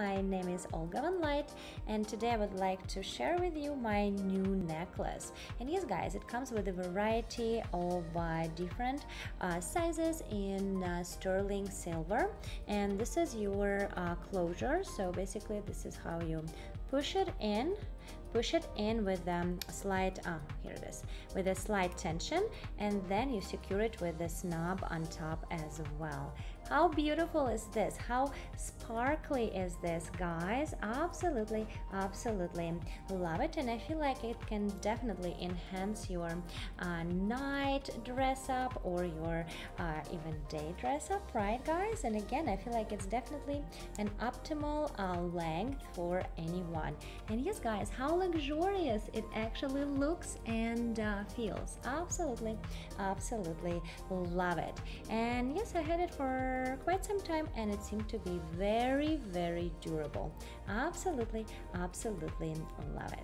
my name is Olga Von Light, and today I would like to share with you my new necklace. And yes guys, it comes with a variety of different sizes in sterling silver, and this is your closure. So basically this is how you push it in with a slight here it is, with a slight tension, and then you secure it with this knob on top as well. How beautiful is this? How sparkly is this, guys? Absolutely love it, and I feel like it can definitely enhance your night dress up or your even day dress up, right guys? And again, I feel like it's definitely an optimal length for anyone. And yes guys, how luxurious it actually looks and feels. Absolutely love it. And yes, I had it for quite some time and it seemed to be very, very durable. Absolutely love it.